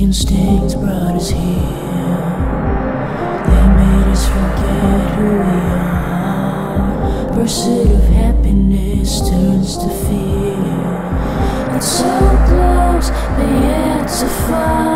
instincts brought us here. They made us forget who we are. Pursuit of happiness turns to fear. And so close, but yet so far.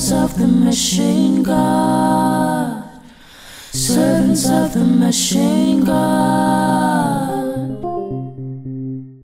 servants of the machine God, servants of the machine God.